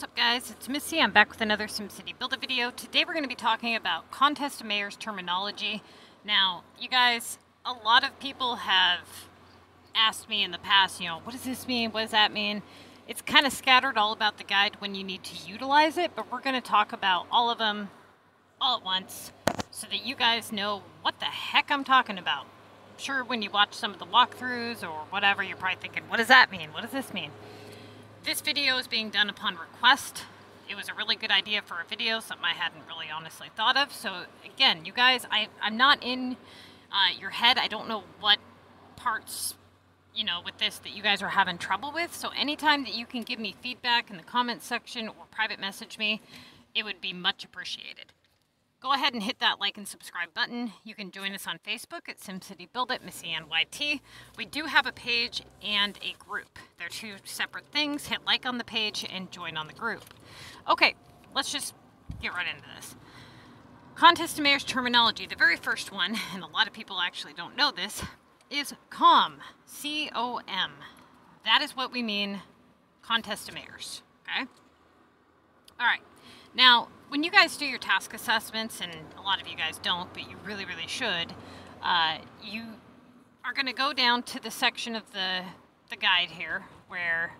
What's up, guys? It's Missy. I'm back with another SimCity BuildIt video. Today we're going to be talking about Contest of Mayors terminology. Now, you guys, a lot of people have asked me in the past, what does this mean? What does that mean? It's kind of scattered all about the guide when you need to utilize it, but we're going to talk about all of them all at once so that you guys know what the heck I'm talking about. I'm sure when you watch some of the walkthroughs or whatever, you're probably thinking, what does that mean? What does this mean? This video is being done upon request. It was a really good idea for a video, something I hadn't really honestly thought of. So again, you guys, I'm not in your head. I don't know what parts, with this that you guys are having trouble with. So anytime that you can give me feedback in the comment section or private message me, it would be much appreciated. Go ahead and hit that like and subscribe button. You can join us on Facebook at SimCity BuildIt, Missy Anne YT. We do have a page and a group. They're two separate things. Hit like on the page and join on the group. Okay, let's just get right into this. Contest of Mayors terminology, the very first one, and a lot of people actually don't know this, is COM, C-O-M. That is what we mean, Contest of Mayors, okay? All right, now, when you guys do your task assessments, and a lot of you guys don't, but you really, really should, you are going to go down to the section of the guide here where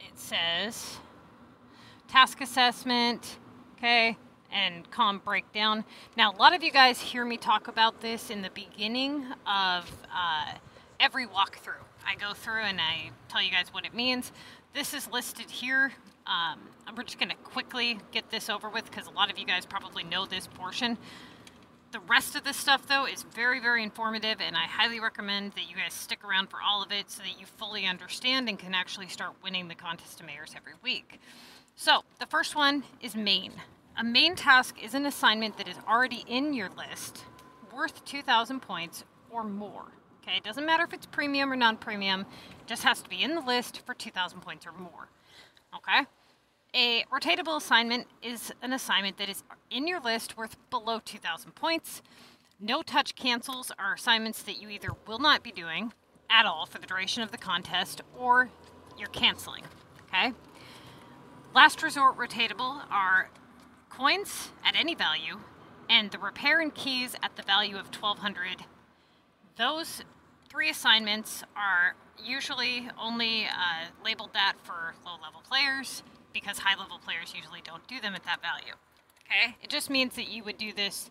it says task assessment, okay, and COM breakdown. Now, a lot of you guys hear me talk about this in the beginning of every walkthrough. I go through and I tell you guys what it means. This is listed here. We're just going to quickly get this over with because a lot of you guys probably know this portion. The rest of this stuff, though, is very, very informative, and I highly recommend that you guys stick around for all of it so that you fully understand and can actually start winning the Contest of Mayors every week. So the first one is main. A main task is an assignment that is already in your list worth 2,000 points or more. Okay, it doesn't matter if it's premium or non-premium. It just has to be in the list for 2,000 points or more. Okay? A rotatable assignment is an assignment that is in your list worth below 2,000 points. No-touch cancels are assignments that you either will not be doing at all for the duration of the contest or you're canceling, okay? Last resort rotatable are coins at any value and the repair and keys at the value of 1,200. Those three assignments are usually only labeled that for low-level players, because high-level players usually don't do them at that value, okay? It just means that you would do this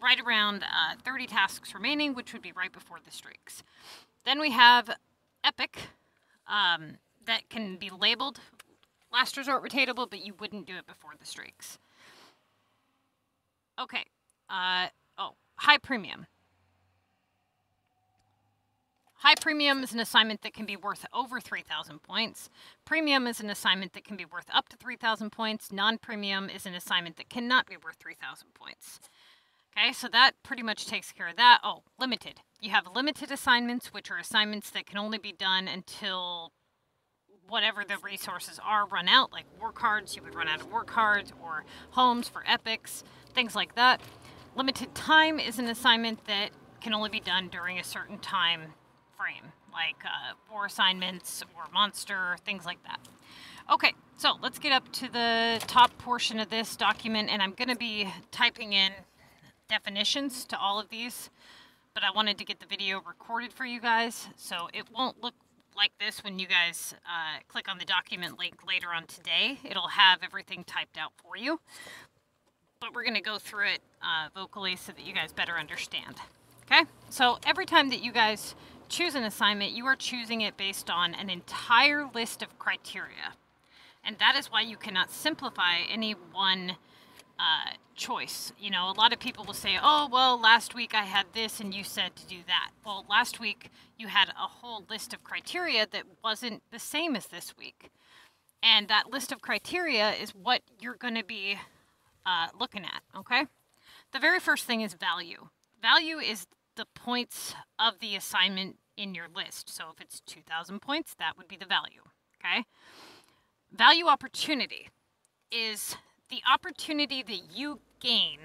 right around 30 tasks remaining, which would be right before the streaks. Then we have Epic that can be labeled last resort rotatable, but you wouldn't do it before the streaks. Okay, high premium. High premium is an assignment that can be worth over 3,000 points. Premium is an assignment that can be worth up to 3,000 points. Non-premium is an assignment that cannot be worth 3,000 points. Okay, so that pretty much takes care of that. Oh, limited. You have limited assignments, which are assignments that can only be done until whatever the resources are run out, like war cards. You would run out of war cards or homes for epics, things like that. Limited time is an assignment that can only be done during a certain time frame, like war assignments or monster, things like that. Okay, so let's get up to the top portion of this document, and I'm going to be typing in definitions to all of these, but I wanted to get the video recorded for you guys, so it won't look like this when you guys click on the document link later on today. It'll have everything typed out for you, but we're going to go through it vocally so that you guys better understand. Okay, so every time that you guys choose an assignment, you are choosing it based on an entire list of criteria. And that is why you cannot simplify any one choice. A lot of people will say, oh, well, last week I had this and you said to do that. Well, last week you had a whole list of criteria that wasn't the same as this week. And that list of criteria is what you're going to be looking at, okay? The very first thing is value. Value is the points of the assignment in your list. So if it's 2,000 points, that would be the value, okay? Value opportunity is the opportunity that you gain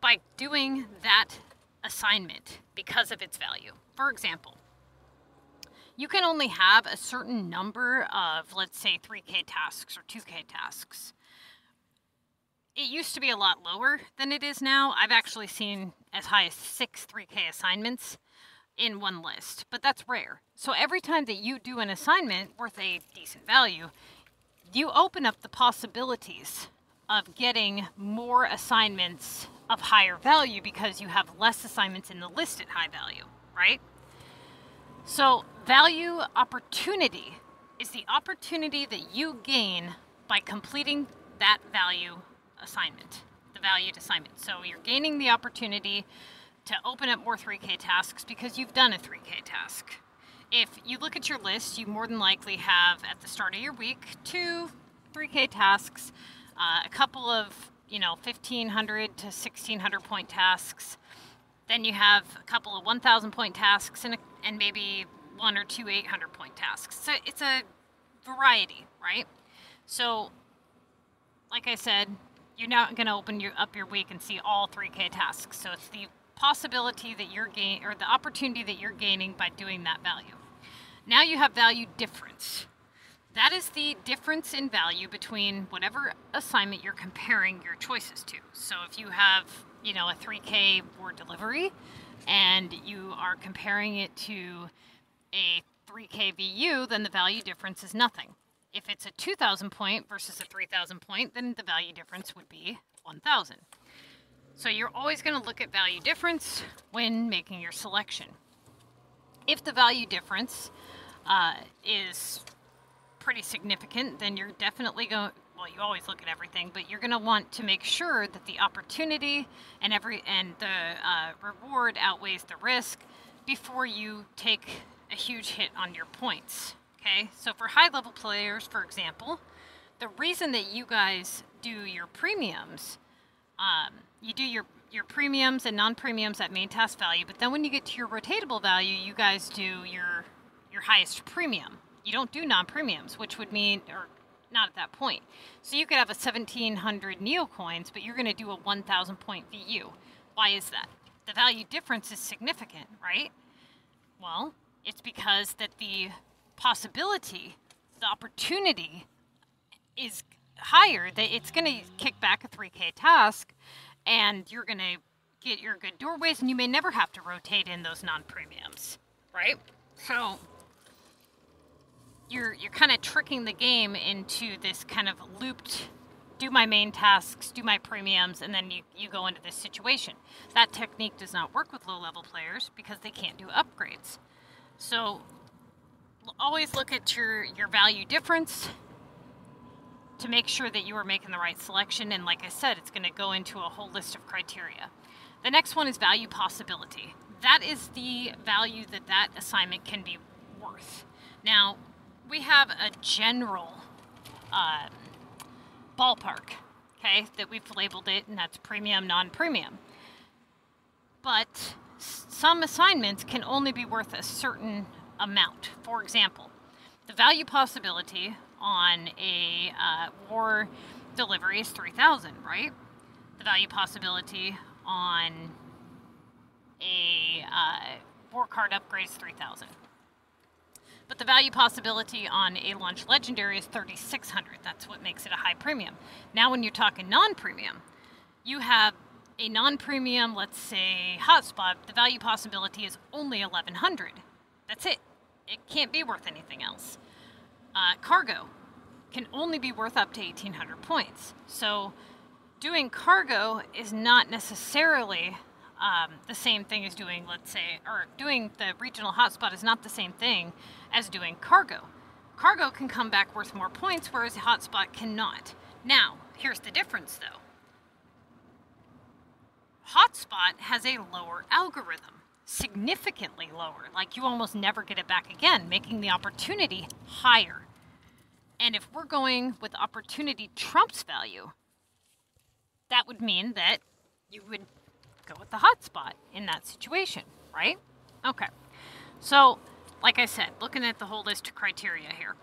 by doing that assignment because of its value. For example, you can only have a certain number of, let's say, 3K tasks or 2K tasks. It used to be a lot lower than it is now. I've actually seen as high as 6 3K assignments in one list, but that's rare. So every time that you do an assignment worth a decent value, you open up the possibilities of getting more assignments of higher value because you have less assignments in the list at high value, right? So value opportunity is the opportunity that you gain by completing that value assignment, the valued assignment. So you're gaining the opportunity to open up more 3K tasks because you've done a 3K task. If you look at your list, you more than likely have at the start of your week 2 3K tasks, a couple of, you know, 1,500 to 1,600 point tasks. Then you have a couple of 1,000 point tasks and maybe 1 or 2 800 point tasks. So it's a variety, right? So like I said, you're not going to open up your week and see all 3K tasks. So it's the possibility that you're gaining, or the opportunity that you're gaining by doing that value. Now you have value difference. That is the difference in value between whatever assignment you're comparing your choices to. So if you have, you know, a 3K word delivery and you are comparing it to a 3K VU, then the value difference is nothing. If it's a 2,000 point versus a 3,000 point, then the value difference would be 1,000. So you're always going to look at value difference when making your selection. If the value difference is pretty significant, then you're definitely going, well, you always look at everything, but you're going to want to make sure that the opportunity and the reward outweighs the risk before you take a huge hit on your points. Okay, so for high level players, for example, the reason that you guys do your premiums, you do your premiums and non-premiums at main task value, but then when you get to your rotatable value, you guys do your highest premium. You don't do non-premiums, which would mean, or not at that point. So you could have a 1,700 Neo coins, but you're going to do a 1,000 point VU. Why is that? The value difference is significant, right? Well, it's because that the possibility, the opportunity is higher, that it's going to kick back a 3K task and you're going to get your good doorways and you may never have to rotate in those non-premiums, right? So you're kind of tricking the game into this kind of looped, do my main tasks, do my premiums, and then you go into this situation. That technique does not work with low-level players because they can't do upgrades. So always look at your value difference to make sure that you are making the right selection. And like I said, it's going to go into a whole list of criteria. The next one is value possibility. That is the value that that assignment can be worth. Now, we have a general ballpark, okay, that we've labeled it, and that's premium, non-premium. But some assignments can only be worth a certain amount. For example, the value possibility on a war delivery is 3,000, right? The value possibility on a war card upgrade is 3,000. But the value possibility on a launch legendary is 3,600. That's what makes it a high premium. Now when you're talking non-premium, you have a non-premium, let's say, hotspot. The value possibility is only 1,100. That's it. It can't be worth anything else. Cargo can only be worth up to 1,800 points. So doing cargo is not necessarily the same thing as doing, let's say, or doing the regional hotspot is not the same thing as doing cargo. Cargo can come back worth more points, whereas hotspot cannot. Now, here's the difference though. Hotspot has a lower algorithm, significantly lower, like you almost never get it back again, making the opportunity higher. And if we're going with opportunity trumps value, that would mean that you would go with the hotspot in that situation, right? Okay. So, like I said, looking at the whole list of criteria here,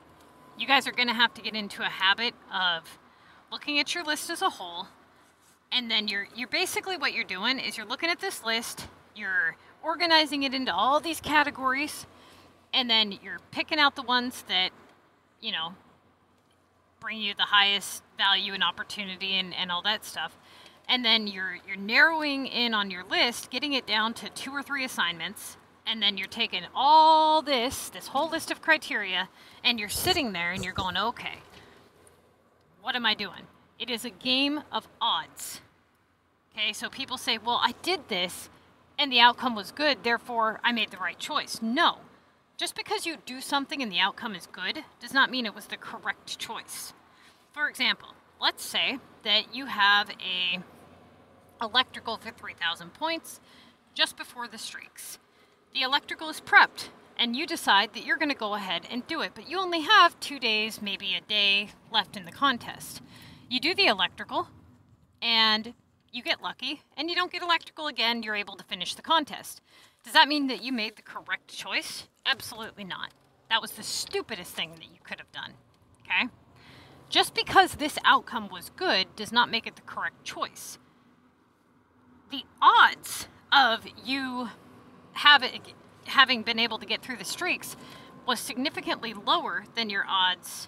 you guys are going to have to get into a habit of looking at your list as a whole, and then you're basically what you're doing is you're looking at this list, you're organizing it into all these categories, and then you're picking out the ones that, you know, bring you the highest value and opportunity and all that stuff. And then you're narrowing in on your list, getting it down to 2 or 3 assignments, and then you're taking all this whole list of criteria, and you're sitting there and you're going, okay, what am I doing? It is a game of odds. Okay, so people say, well, I did this and the outcome was good, therefore I made the right choice. No. Just because you do something and the outcome is good does not mean it was the correct choice. For example, let's say that you have a electrical for 3,000 points just before the streaks. The electrical is prepped and you decide that you're going to go ahead and do it, but you only have 2 days, maybe a day left in the contest. You do the electrical and you get lucky and you don't get electrical again. You're able to finish the contest. Does that mean that you made the correct choice? Absolutely not. That was the stupidest thing that you could have done. Okay? Just because this outcome was good does not make it the correct choice. The odds of you having been able to get through the streaks was significantly lower than your odds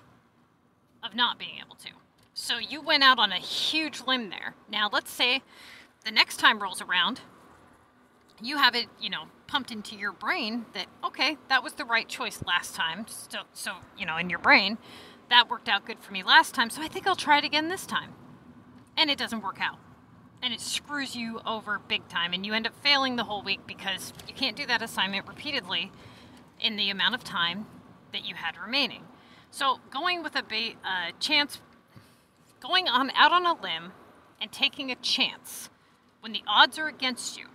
of not being able to. So you went out on a huge limb there. Now let's say the next time rolls around, you have it, you know, pumped into your brain that, okay, that was the right choice last time. So, you know, in your brain, that worked out good for me last time, so I think I'll try it again this time. And it doesn't work out. And it screws you over big time, and you end up failing the whole week because you can't do that assignment repeatedly in the amount of time that you had remaining. So going with going out on a limb and taking a chance when the odds are against you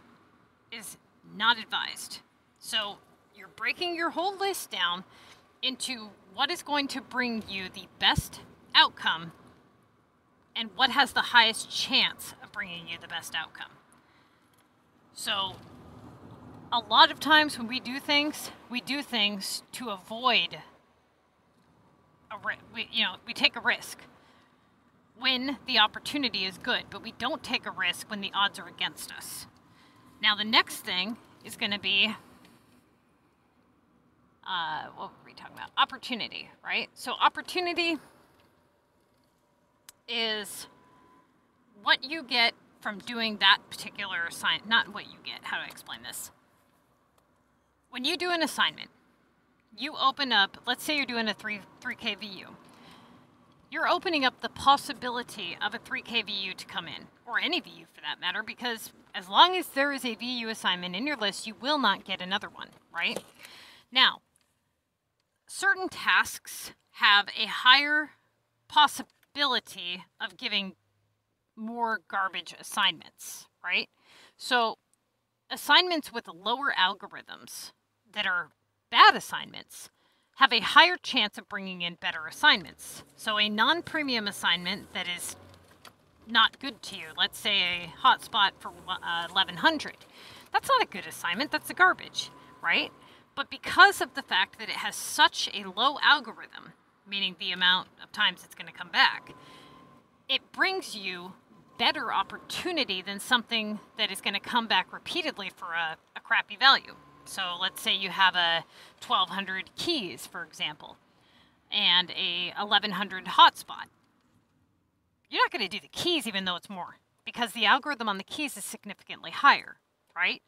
is not advised. So you're breaking your whole list down into what is going to bring you the best outcome and what has the highest chance of bringing you the best outcome. So a lot of times when we do things to avoid a risk. You know, we take a risk when the opportunity is good, but we don't take a risk when the odds are against us. Now the next thing is going to be, what were we talking about? Opportunity, right? So opportunity is what you get from doing that particular assignment. Not what you get, how do I explain this? When you do an assignment, you open up, let's say you're doing a 3 KVU. You're opening up the possibility of a 3 KVU to come in, or any VU for that matter, because as long as there is a VU assignment in your list, you will not get another one, right? Now, certain tasks have a higher possibility of giving more garbage assignments, right? So assignments with lower algorithms that are bad assignments have a higher chance of bringing in better assignments. So a non-premium assignment that is not good to you, let's say a hotspot for 1100, that's not a good assignment, that's a garbage, right? But because of the fact that it has such a low algorithm, meaning the amount of times it's going to come back, it brings you better opportunity than something that is going to come back repeatedly for a crappy value. So let's say you have a 1200 keys, for example, and a 1100 hotspot. You're not going to do the keys even though it's more, because the algorithm on the keys is significantly higher, right?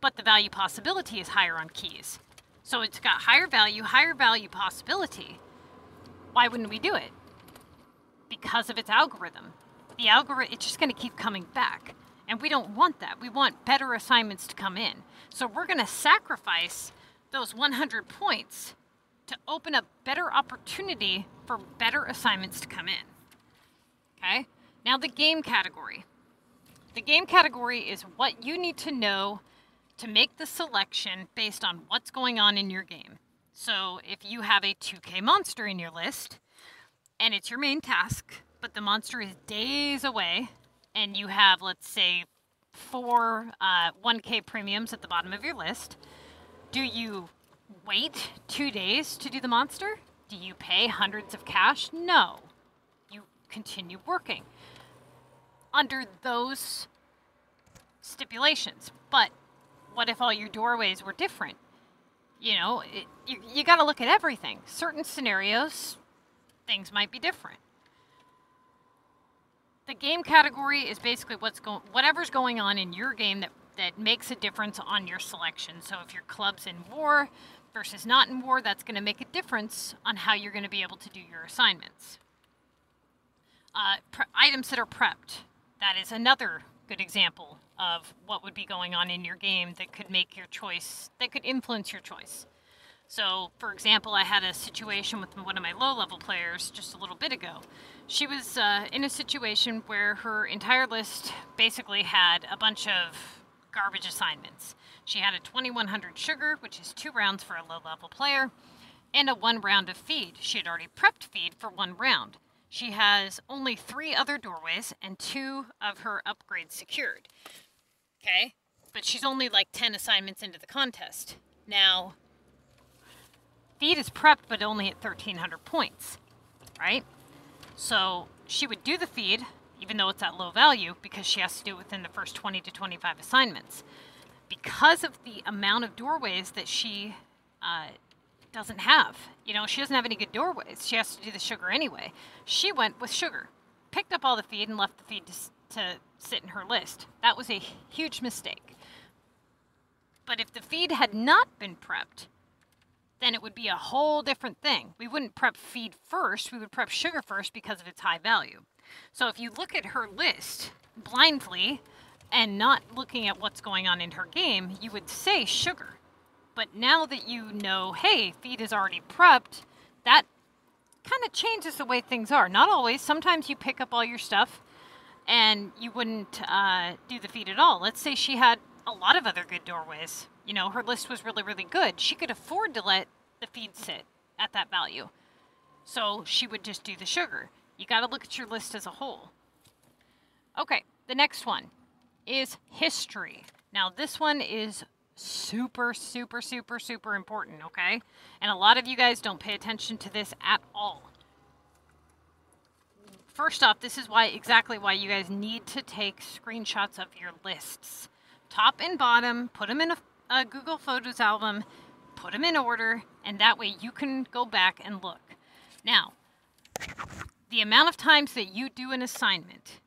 But the value possibility is higher on keys. So it's got higher value possibility. Why wouldn't we do it? Because of its algorithm. The algorithm, it's just going to keep coming back. And we don't want that. We want better assignments to come in. So we're going to sacrifice those 100 points to open up better opportunity for better assignments to come in. Okay? Now the game category. The game category is what you need to know to make the selection based on what's going on in your game. So if you have a 2K monster in your list, and it's your main task, but the monster is days away, and you have, let's say, 4 1K premiums at the bottom of your list, do you wait 2 days to do the monster? Do you pay hundreds of cash? No. You continue working under those stipulations. But what if all your doorways were different? you know, you got to look at everything. Certain scenarios, things might be different. The game category is basically whatever's going on in your game that makes a difference on your selection. So if your club's in war versus not in war, that's going to make a difference on how you're going to be able to do your assignments. Items that are prepped, that is another good example of what would be going on in your game that could make your choice, that could influence your choice. So, for example, I had a situation with one of my low-level players just a little bit ago. She was in a situation where her entire list basically had a bunch of garbage assignments. She had a 2100 sugar, which is 2 rounds for a low-level player, and a 1 round of feed. She had already prepped feed for 1 round. She has only 3 other doorways and 2 of her upgrades secured. Okay? But she's only like 10 assignments into the contest. Now, feed is prepped, but only at 1,300 points, right? So she would do the feed, even though it's at low value, because she has to do it within the first 20 to 25 assignments. Because of the amount of doorways that she doesn't have, you know, she doesn't have any good doorways. She has to do the sugar anyway. She went with sugar, picked up all the feed, and left the feed to sit in her list. That was a huge mistake. But if the feed had not been prepped, then it would be a whole different thing. We wouldn't prep feed first, we would prep sugar first because of its high value. So if you look at her list blindly and not looking at what's going on in her game, you would say sugar. But now that you know, hey, feed is already prepped, that kind of changes the way things are. Not always. Sometimes you pick up all your stuff and you wouldn't do the feed at all. Let's say she had a lot of other good doorways. You know, her list was really, really good. She could afford to let the feed sit at that value. So she would just do the sugar. You got to look at your list as a whole. Okay, the next one is history. Now, this one is super, super, super, super important, okay? And a lot of you guys don't pay attention to this at all. First off, this is exactly why you guys need to take screenshots of your lists. Top and bottom, put them in a Google Photos album, put them in order, and that way you can go back and look. Now, the amount of times that you do an assignment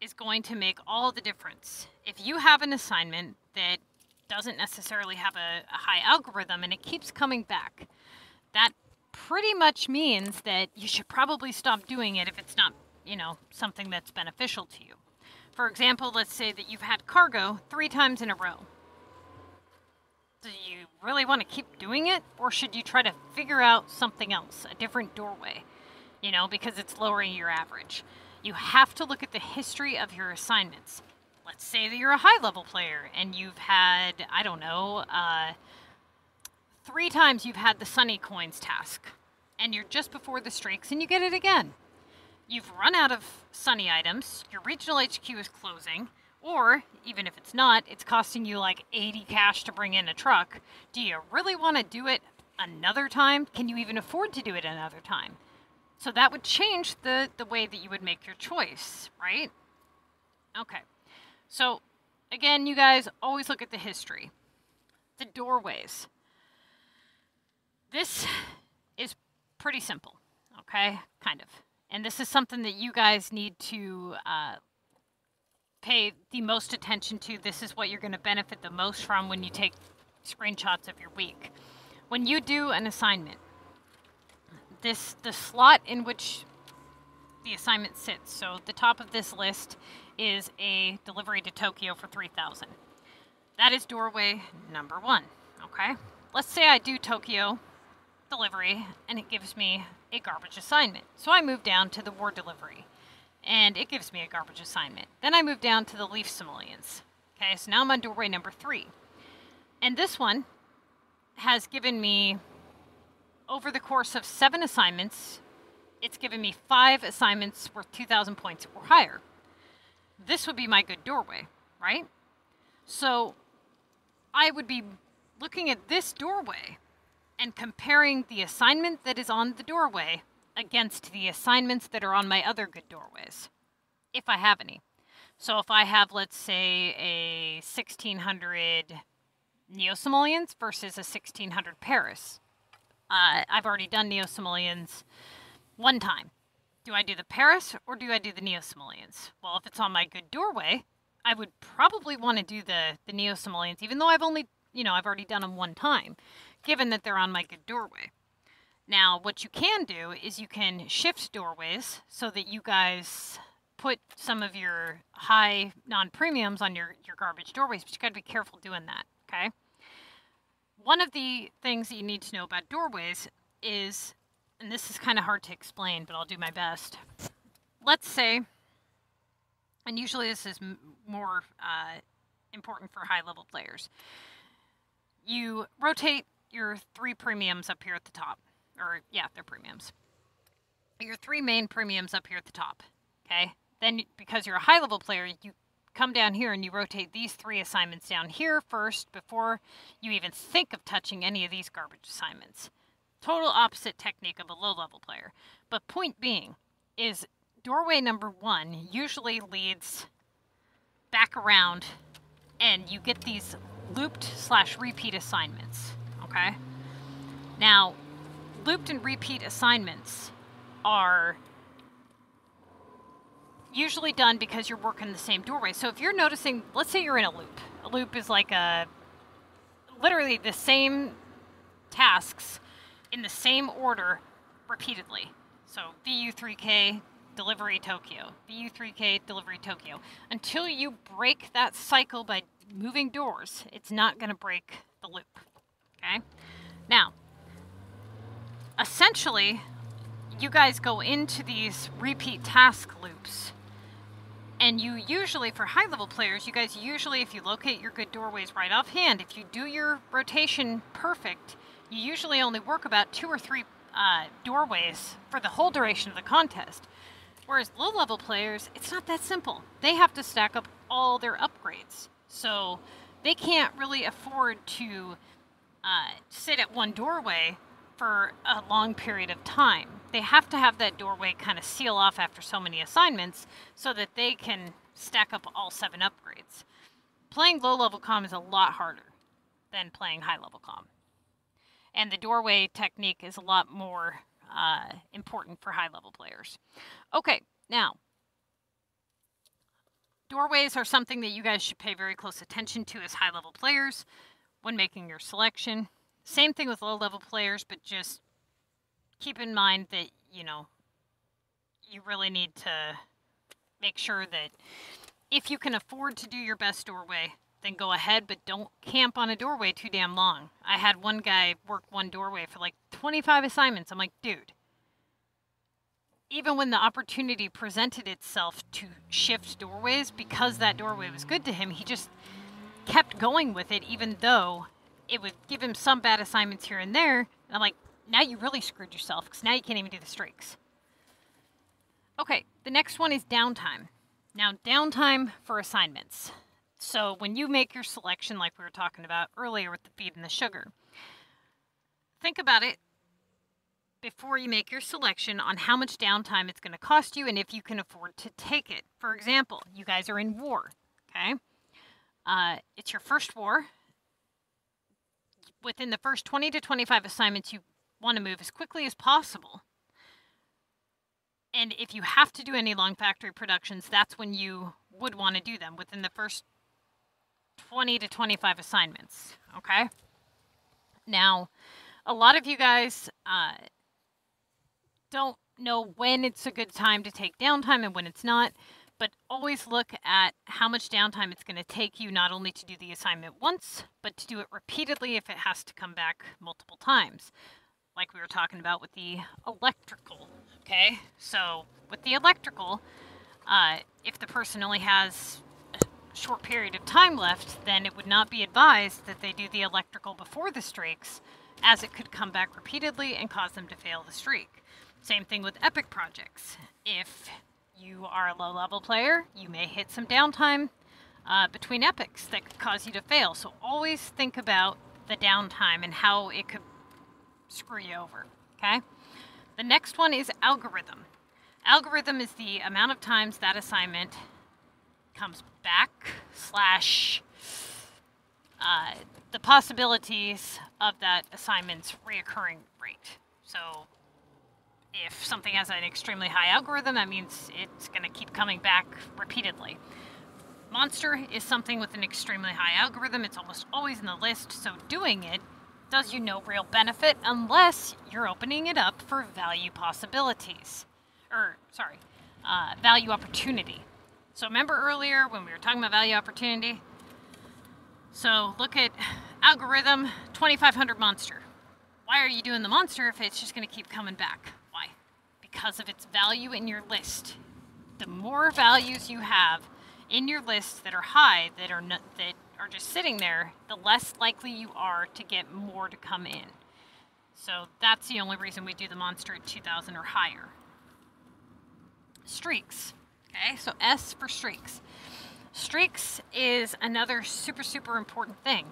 is going to make all the difference. If you have an assignment that doesn't necessarily have a high algorithm and it keeps coming back, that pretty much means that you should probably stop doing it if it's not, you know, something that's beneficial to you. For example, let's say that you've had cargo 3 times in a row. Do you really want to keep doing it, or should you try to figure out something else, a different doorway, you know, because it's lowering your average? You have to look at the history of your assignments. Let's say that you're a high-level player and you've had, I don't know, 3 times you've had the Sunny Coins task, and you're just before the streaks and you get it again. You've run out of Sunny items, your regional HQ is closing, or, even if it's not, it's costing you like 80 cash to bring in a truck. Do you really want to do it another time? Can you even afford to do it another time? So that would change the way that you would make your choice, right? Okay. So, again, you guys, always look at the history. The doorways. This is pretty simple, okay? Kind of. And this is something that you guys need to pay the most attention to. This is what you're going to benefit the most from when you take screenshots of your week. When you do an assignment, the slot in which the assignment sits, so the top of this list is a delivery to Tokyo for 3,000. That is doorway number 1, okay? Let's say I do Tokyo delivery and it gives me a garbage assignment. So I move down to the war delivery, and it gives me a garbage assignment. Then I move down to the Leaf Simoleons. Okay, so now I'm on doorway number 3. And this one has given me, over the course of 7 assignments, it's given me 5 assignments worth 2,000 points or higher. This would be my good doorway, right? So I would be looking at this doorway and comparing the assignment that is on the doorway against the assignments that are on my other good doorways, if I have any. So if I have, let's say, a 1,600 Neo-Simoleons versus a 1600 Paris. I've already done Neo-Simoleons one time. Do I do the Paris or do I do the Neo-Simoleons? Well, if it's on my good doorway, I would probably want to do the Neo-Simoleons, even though I've only, I've already done them one time, given that they're on my good doorway. Now, what you can do is you can shift doorways so that you guys put some of your high non-premiums on your garbage doorways, but you got to be careful doing that, okay? One of the things that you need to know about doorways is, and this is kind of hard to explain, but I'll do my best. Let's say, and usually this is more important for high-level players, you rotate your three premiums up here at the top. Or, yeah, they're premiums. Your three main premiums up here at the top, okay? Then, because you're a high-level player, you come down here and you rotate these three assignments down here first before you even think of touching any of these garbage assignments. Total opposite technique of a low-level player. But point being is doorway number one usually leads back around and you get these looped/repeat assignments, okay? Now, looped and repeat assignments are usually done because you're working the same doorway. So if you're noticing, let's say you're in a loop. A loop is like literally the same tasks in the same order repeatedly. So VU3K, delivery Tokyo, VU3K, delivery Tokyo. Until you break that cycle by moving doors, it's not going to break the loop. Okay? Now, essentially, you guys go into these repeat task loops, and you usually, for high-level players, you guys usually, if you locate your good doorways right offhand, if you do your rotation perfect, you usually only work about 2 or 3 doorways for the whole duration of the contest. Whereas low-level players, it's not that simple. They have to stack up all their upgrades, so they can't really afford to sit at one doorway for a long period of time. They have to have that doorway kind of seal off after so many assignments so that they can stack up all 7 upgrades. Playing low-level comm is a lot harder than playing high-level comm. And the doorway technique is a lot more important for high-level players. Okay, now, doorways are something that you guys should pay very close attention to as high-level players when making your selection. Same thing with low-level players, but just keep in mind that, you really need to make sure that if you can afford to do your best doorway, then go ahead, but don't camp on a doorway too damn long. I had one guy work one doorway for like 25 assignments. I'm like, dude, even when the opportunity presented itself to shift doorways, because that doorway was good to him, he just kept going with it, even though it would give him some bad assignments here and there. And I'm like, now you really screwed yourself, because now you can't even do the streaks. Okay, the next one is downtime. Now, downtime for assignments. So when you make your selection, like we were talking about earlier with the feed and the sugar, think about it before you make your selection on how much downtime it's going to cost you and if you can afford to take it. For example, you guys are in war, okay? It's your first war. Within the first 20 to 25 assignments, you want to move as quickly as possible. And if you have to do any long factory productions, that's when you would want to do them, within the first 20 to 25 assignments, okay? Now, a lot of you guys don't know when it's a good time to take downtime and when it's not, but always look at how much downtime it's going to take you not only to do the assignment once, but to do it repeatedly if it has to come back multiple times. Like we were talking about with the electrical, okay? So with the electrical, if the person only has a short period of time left, then it would not be advised that they do the electrical before the streaks, as it could come back repeatedly and cause them to fail the streak. Same thing with epic projects. If you are a low-level player, you may hit some downtime between epics that could cause you to fail. So always think about the downtime and how it could screw you over, okay? The next one is algorithm. Algorithm is the amount of times that assignment comes back slash the possibilities of that assignment's reoccurring rate. So if something has an extremely high algorithm, that means it's going to keep coming back repeatedly. Monster is something with an extremely high algorithm. It's almost always in the list, so doing it does you no real benefit unless you're opening it up for value possibilities. Or, sorry, value opportunity. So remember earlier when we were talking about value opportunity? So look at algorithm 2500 monster. Why are you doing the monster if it's just going to keep coming back? Why? Because of its value in your list. The more values you have in your list that are high, that are just sitting there, the less likely you are to get more to come in. So that's the only reason we do the monster at 2000 or higher. Streaks. Okay, so S for streaks. Streaks is another super, super important thing.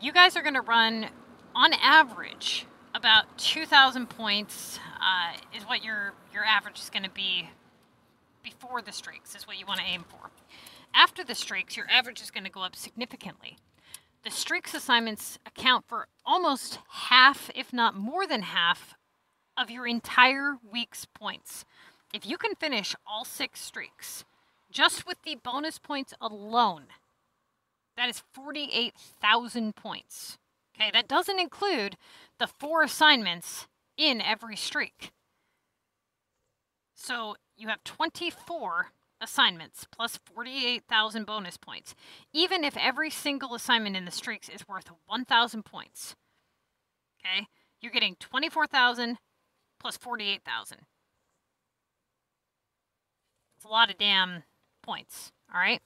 You guys are going to run, on average, about 2,000 points is what your average is going to be before the streaks, is what you want to aim for. After the streaks, your average is going to go up significantly. The streaks assignments account for almost half, if not more than half, of your entire week's points. If you can finish all 6 streaks, just with the bonus points alone, that is 48,000 points. Okay, that doesn't include the 4 assignments in every streak. So you have 24 assignments plus 48,000 bonus points. Even if every single assignment in the streaks is worth 1,000 points, okay, you're getting 24,000 plus 48,000. It's a lot of damn points, all right?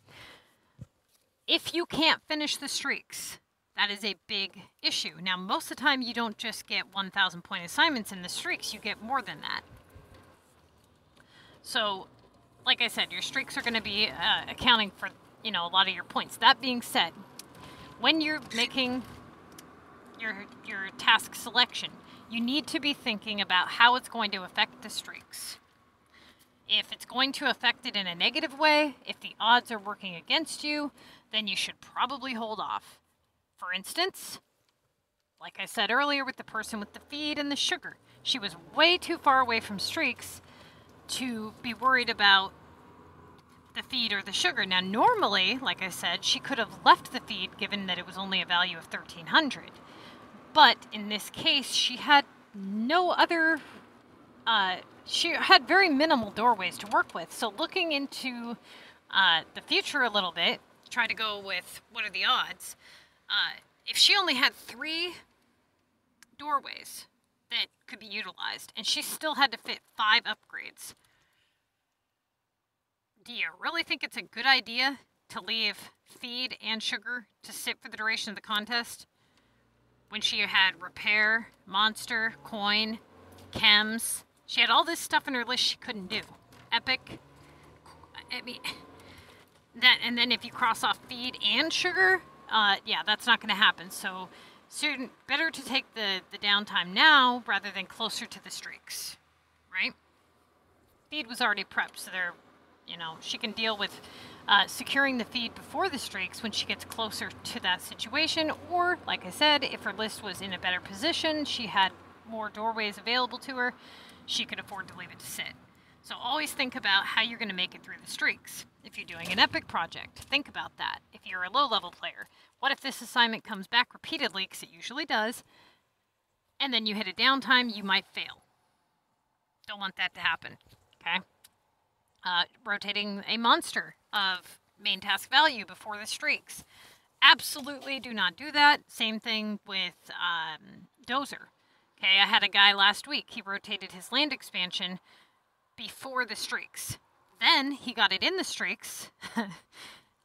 If you can't finish the streaks, that is a big issue. Now, most of the time, you don't just get 1,000 point assignments in the streaks. You get more than that. So, like I said, your streaks are going to be accounting for, you know, a lot of your points. That being said, when you're making your task selection, you need to be thinking about how it's going to affect the streaks. If it's going to affect it in a negative way, if the odds are working against you, then you should probably hold off. For instance, like I said earlier with the person with the feed and the sugar, she was way too far away from streaks to be worried about the feed or the sugar. Now, normally, like I said, she could have left the feed given that it was only a value of 1300. But in this case, she had no other, she had very minimal doorways to work with. So looking into the future a little bit, try to go with what are the odds. If she only had 3 doorways that could be utilized, and she still had to fit 5 upgrades, do you really think it's a good idea to leave feed and sugar to sit for the duration of the contest when she had repair, monster, coin, chems? She had all this stuff in her list she couldn't do. Epic. I mean, that, and then if you cross off feed and sugar, yeah, that's not going to happen. So soon, better to take the downtime now rather than closer to the streaks, right? Feed was already prepped, so there, you know, she can deal with securing the feed before the streaks when she gets closer to that situation. Or, like I said, if her list was in a better position, she had more doorways available to her, she could afford to leave it to sit. So always think about how you're going to make it through the streaks. If you're doing an epic project, think about that. If you're a low-level player, what if this assignment comes back repeatedly, because it usually does, and then you hit a downtime, you might fail. Don't want that to happen, okay? Rotating a monster of main task value before the streaks. Absolutely do not do that. Same thing with Dozer. Okay, I had a guy last week. He rotated his land expansion before the streaks. Then he got it in the streaks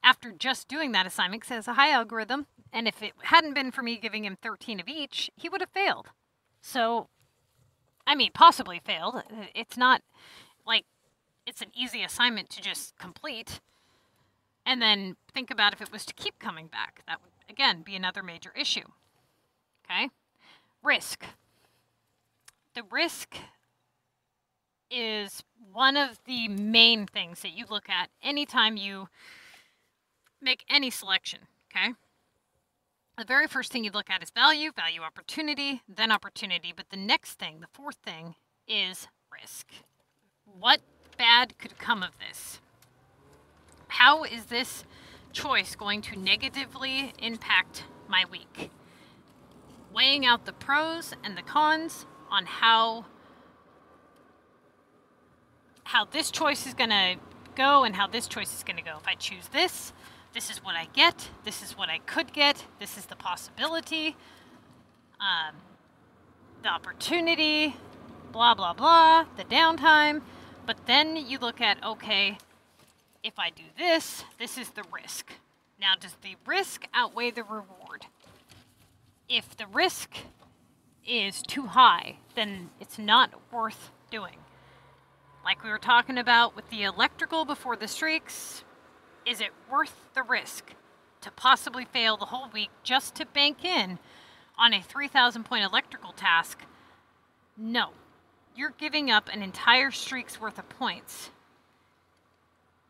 after just doing that assignment, because it has a high algorithm, and if it hadn't been for me giving him 13 of each, he would have failed. So, I mean, possibly failed. It's not like it's an easy assignment to just complete, and then think about if it was to keep coming back. That would, again, be another major issue. Okay? Risk. The risk is one of the main things that you look at anytime you make any selection, okay? The very first thing you look at is value, opportunity, then opportunity. But the next thing, the fourth thing, is risk. What bad could come of this? How is this choice going to negatively impact my week? Weighing out the pros and the cons on how this choice is going to go and how this choice is going to go. If I choose this, this is what I get. This is what I could get. This is the possibility, the opportunity, blah, blah, blah, the downtime. But then you look at, okay, if I do this, this is the risk. Now, does the risk outweigh the reward? If the risk is too high, then it's not worth doing. Like we were talking about with the electrical before the streaks, is it worth the risk to possibly fail the whole week just to bank in on a 3,000 point electrical task? No. You're giving up an entire streak's worth of points.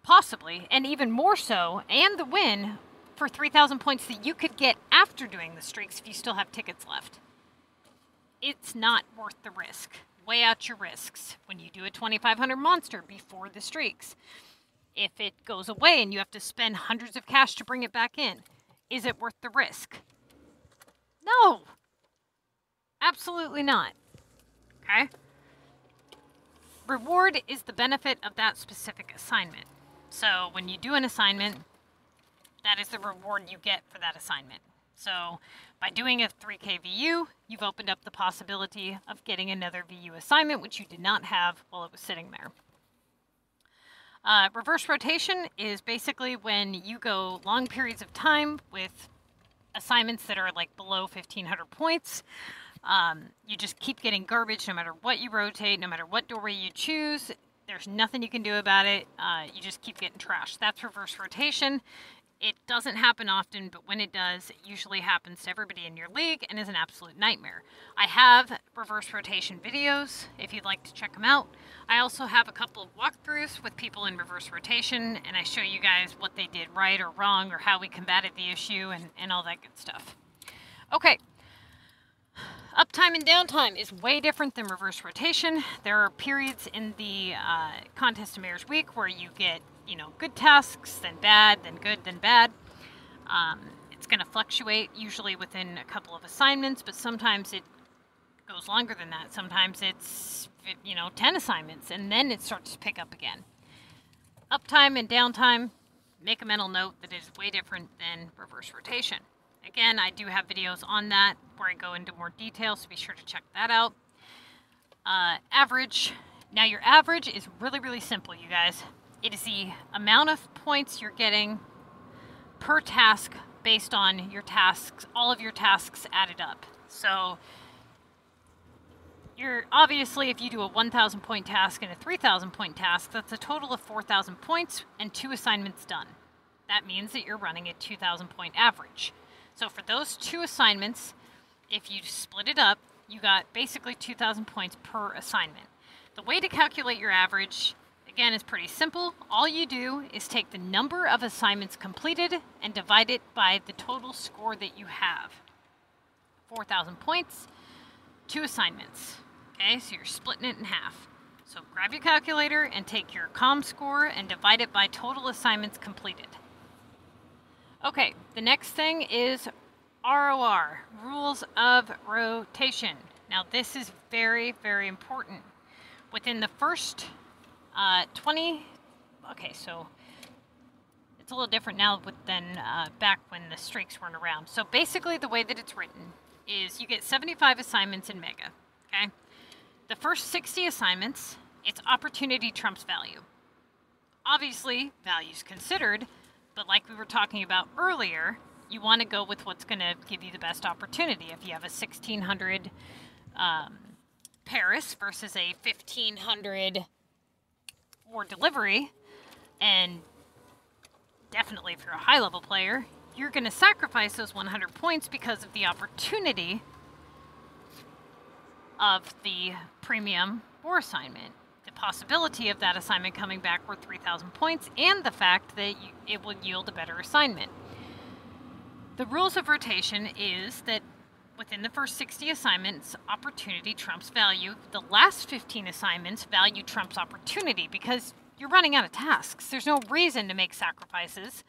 Possibly, and even more so, and the win for 3,000 points that you could get after doing the streaks if you still have tickets left. It's not worth the risk. Weigh out your risks. When you do a 2,500 monster before the streaks, if it goes away and you have to spend hundreds of cash to bring it back in, is it worth the risk? No! Absolutely not. Okay? Reward is the benefit of that specific assignment. So when you do an assignment, that is the reward you get for that assignment. So by doing a 3K VU, you've opened up the possibility of getting another VU assignment, which you did not have while it was sitting there. Reverse rotation is basically when you go long periods of time with assignments that are like below 1,500 points. You just keep getting garbage no matter what you rotate, no matter what doorway you choose. There's nothing you can do about it. You just keep getting trashed. That's reverse rotation. It doesn't happen often, but when it does, it usually happens to everybody in your league and is an absolute nightmare. I have reverse rotation videos if you'd like to check them out. I also have a couple of walkthroughs with people in reverse rotation, and I show you guys what they did right or wrong or how we combated the issue and all that good stuff. Okay. Uptime and downtime is way different than reverse rotation. There are periods in the Contest of Mayors week where you get, you know, good tasks, then bad, then good, then bad. It's going to fluctuate usually within a couple of assignments, but sometimes it goes longer than that. Sometimes it's, you know, 10 assignments, and then it starts to pick up again. Uptime and downtime, make a mental note that it is way different than reverse rotation. Again, I do have videos on that where I go into more detail, so be sure to check that out. Average. Now, your average is really, really simple, you guys. It is the amount of points you're getting per task based on your tasks, all of your tasks added up. So, you're obviously, if you do a 1,000 point task and a 3,000 point task, that's a total of 4,000 points and 2 assignments done. That means that you're running a 2,000 point average. So for those 2 assignments, if you split it up, you got basically 2,000 points per assignment. The way to calculate your average, again, is pretty simple. All you do is take the number of assignments completed and divide it by the total score that you have. 4,000 points, 2 assignments. Okay, so you're splitting it in half. So grab your calculator and take your COM score and divide it by total assignments completed. Okay, the next thing is ROR, rules of rotation. Now this is very, very important. Within the first 20, okay, so it's a little different now than back when the streaks weren't around. So basically the way that it's written is you get 75 assignments in Mega, okay? The first 60 assignments, it's opportunity trumps value. Obviously, value's considered, but like we were talking about earlier, you want to go with what's going to give you the best opportunity. If you have a 1,600 Paris versus a 1,500 for delivery, and definitely if you're a high-level player, you're going to sacrifice those 100 points because of the opportunity of the premium war assignment. Possibility of that assignment coming back worth 3,000 points, and the fact that it will yield a better assignment. The rules of rotation is that within the first 60 assignments, opportunity trumps value. The last 15 assignments, value trumps opportunity because you're running out of tasks. There's no reason to make sacrifices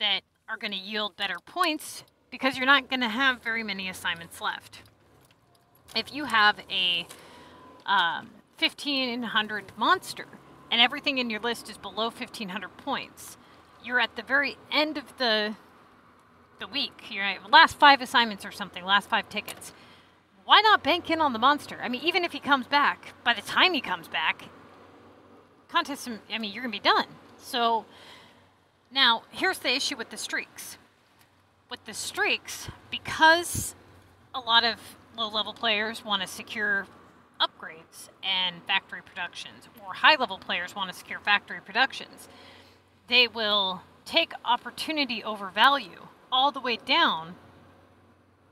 that are going to yield better points because you're not going to have very many assignments left. If you have a 1500 monster and everything in your list is below 1500 points, you're at the very end of the week. You're at last 5 assignments or something, last 5 tickets. Why not bank in on the monster? I mean, even if he comes back, by the time he comes back, contest, I mean, you're going to be done. So now here's the issue with the streaks. With the streaks, because a lot of low-level players want to secure upgrades and factory productions, or high-level players want to secure factory productions, they will take opportunity over value all the way down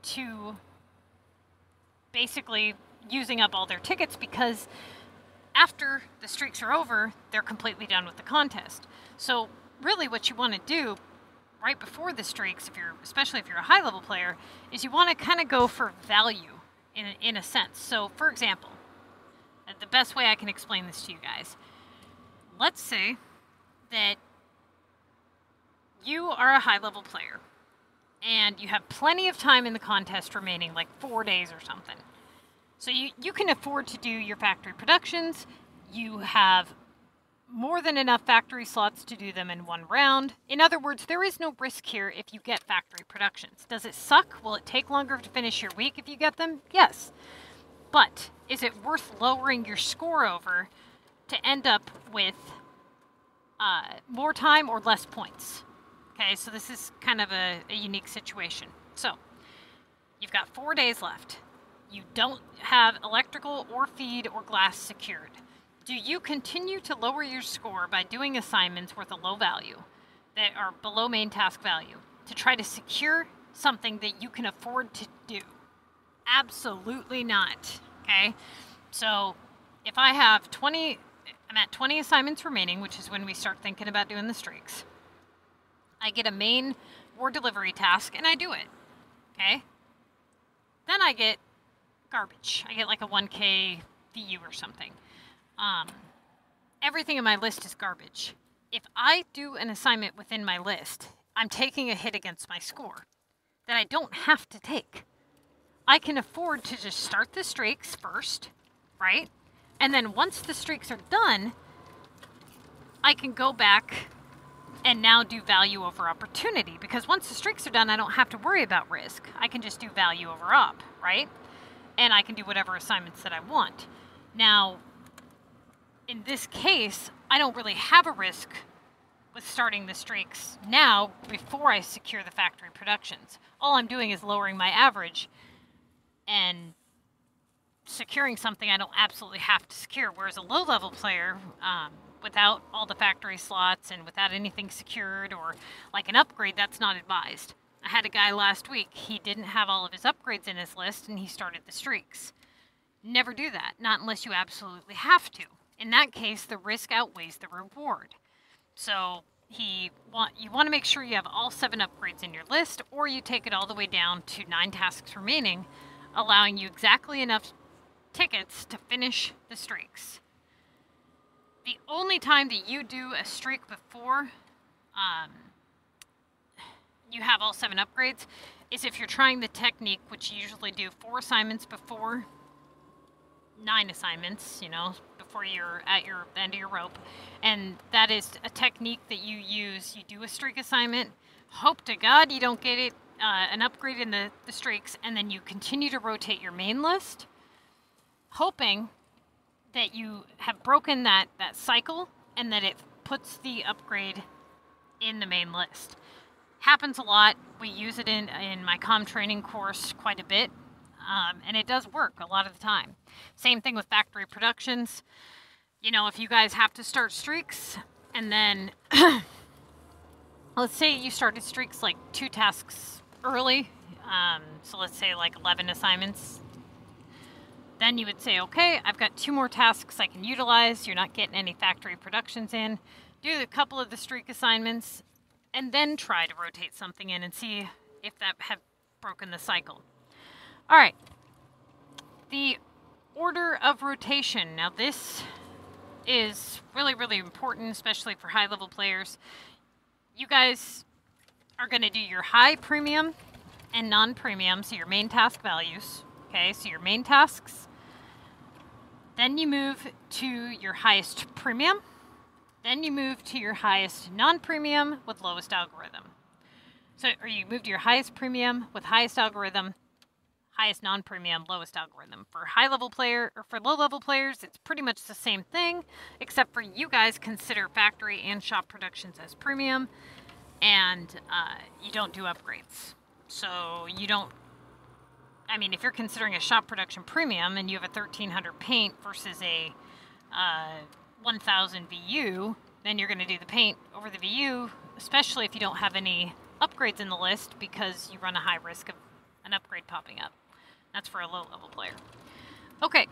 to basically using up all their tickets, because after the streaks are over, they're completely done with the contest. So really what you want to do right before the streaks, especially if you're a high-level player, is you want to kind of go for value in a sense. So, for example, the best way I can explain this to you guys, let's say that you are a high-level player, and you have plenty of time in the contest remaining, like 4 days or something. So you can afford to do your factory productions. You have more than enough factory slots to do them in one round. In other words, there is no risk here if you get factory productions. Does it suck? Will it take longer to finish your week if you get them? Yes. But is it worth lowering your score over to end up with more time or less points? Okay, so this is kind of a unique situation. So you've got 4 days left. You don't have electrical or feed or glass secured. Do you continue to lower your score by doing assignments with a low value that are below main task value to try to secure something that you can afford to do? Absolutely not. Okay. So if I have 20, I'm at 20 assignments remaining, which is when we start thinking about doing the streaks. I get a main war delivery task and I do it. Okay. Then I get garbage. I get like a 1K VU or something. Everything in my list is garbage. If I do an assignment within my list, I'm taking a hit against my score that I don't have to take. I can afford to just start the streaks first, right? And then once the streaks are done, I can go back and now do value over opportunity, because once the streaks are done, I don't have to worry about risk. I can just do value over op, right? And I can do whatever assignments that I want. Now, in this case, I don't really have a risk with starting the streaks now before I secure the factory productions. All I'm doing is lowering my average and securing something I don't absolutely have to secure. Whereas a low-level player, without all the factory slots and without anything secured or like an upgrade, that's not advised. I had a guy last week, he didn't have all of his upgrades in his list and he started the streaks. Never do that, not unless you absolutely have to. In that case, the risk outweighs the reward. So you want to make sure you have all 7 upgrades in your list, or you take it all the way down to 9 tasks remaining, allowing you exactly enough tickets to finish the streaks. The only time that you do a streak before you have all 7 upgrades is if you're trying the technique, which you usually do 4 assignments before 9 assignments, you know, before you're at the end of your rope. And that is a technique that you use. You do a streak assignment, hope to God you don't get it, an upgrade in the streaks, and then you continue to rotate your main list, hoping that you have broken that cycle and that it puts the upgrade in the main list. Happens a lot. We use it in my comm training course quite a bit. And it does work a lot of the time. Same thing with factory productions. You know, if you guys have to start streaks and then let's say you started streaks like 2 tasks early. So let's say like 11 assignments. Then you would say, okay, I've got 2 more tasks I can utilize. You're not getting any factory productions in. Do a couple of the streak assignments and then try to rotate something in and see if that have broken the cycle. All right. The order of rotation. Now this is really, really important, especially for high-level players. You guys are going to do your high premium and non-premium, so your main task values. Okay, so your main tasks. Then you move to your highest premium. Then you move to your highest non-premium with lowest algorithm. So, or you move to your highest premium with highest algorithm, highest non-premium, lowest algorithm. For high-level player, or for low-level players, it's pretty much the same thing, except for you guys consider factory and shop productions as premium, and you don't do upgrades. So you don't, I mean, if you're considering a shop production premium and you have a 1300 paint versus a 1000 VU, then you're going to do the paint over the VU, especially if you don't have any upgrades in the list, because you run a high risk of an upgrade popping up. That's for a low-level player. Okay,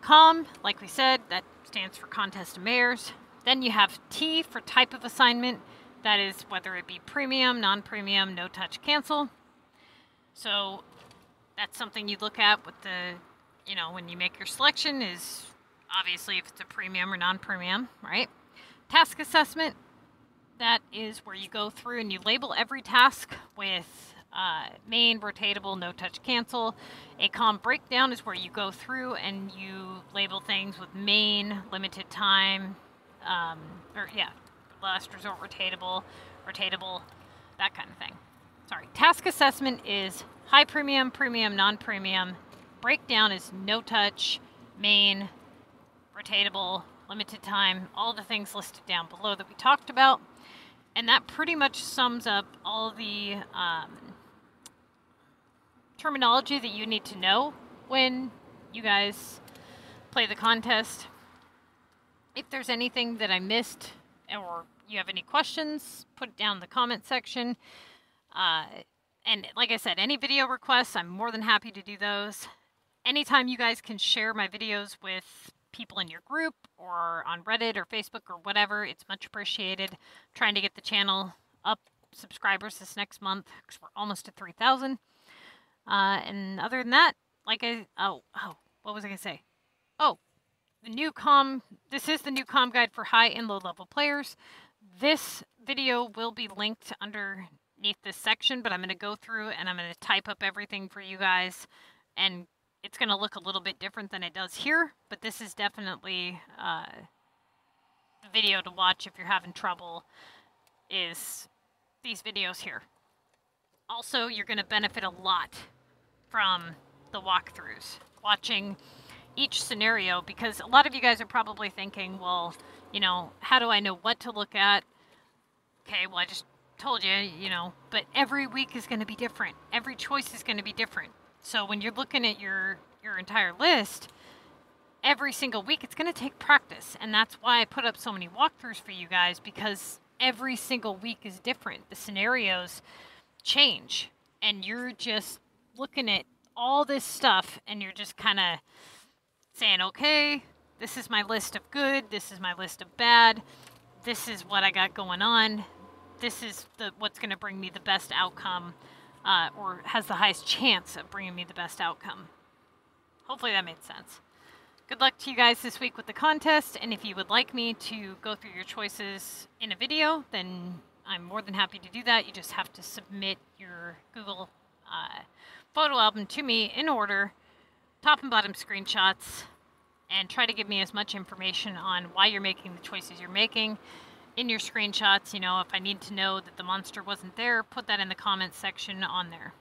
COM, like we said, that stands for Contest of Mayors. Then you have T for type of assignment. That is whether it be premium, non-premium, no-touch, cancel. So that's something you look at with the, you know, when you make your selection is obviously if it's a premium or non-premium, right? Task assessment, that is where you go through and you label every task with main, rotatable, no-touch, cancel. A COM breakdown is where you go through and you label things with main, limited time, last resort, rotatable, that kind of thing. Sorry. Task assessment is high premium, premium, non-premium. Breakdown is no-touch, main, rotatable, limited time, all the things listed down below that we talked about. And that pretty much sums up all the terminology that you need to know when you guys play the contest. If there's anything that I missed or you have any questions, put it down in the comment section. And like I said, any video requests, I'm more than happy to do those. Anytime you guys can share my videos with people in your group or on Reddit or Facebook or whatever, it's much appreciated. I'm trying to get the channel up subscribers this next month because we're almost at 3,000. And other than that, what was I gonna say? Oh, the new COM. This is the new COM guide for high and low level players. This video will be linked underneath this section, but I'm gonna go through and I'm gonna type up everything for you guys, and it's going to look a little bit different than it does here, but this is definitely the video to watch if you're having trouble, is these videos here. Also, you're going to benefit a lot from the walkthroughs, watching each scenario, because a lot of you guys are probably thinking, well, you know, how do I know what to look at? Okay, well, I just told you, you know, but every week is going to be different. Every choice is going to be different. So when you're looking at your entire list, every single week, it's going to take practice. And that's why I put up so many walkthroughs for you guys, because every single week is different. The scenarios change, and you're just looking at all this stuff, and you're just kind of saying, okay, this is my list of good, this is my list of bad, this is what I got going on, this is what's going to bring me the best outcome. Or has the highest chance of bringing me the best outcome. Hopefully that made sense. Good luck to you guys this week with the contest, and if you would like me to go through your choices in a video, then I'm more than happy to do that. You just have to submit your Google photo album to me in order, top and bottom screenshots, and try to give me as much information on why you're making the choices you're making. In your screenshots, you know, if I need to know that the monster wasn't there, put that in the comments section on there.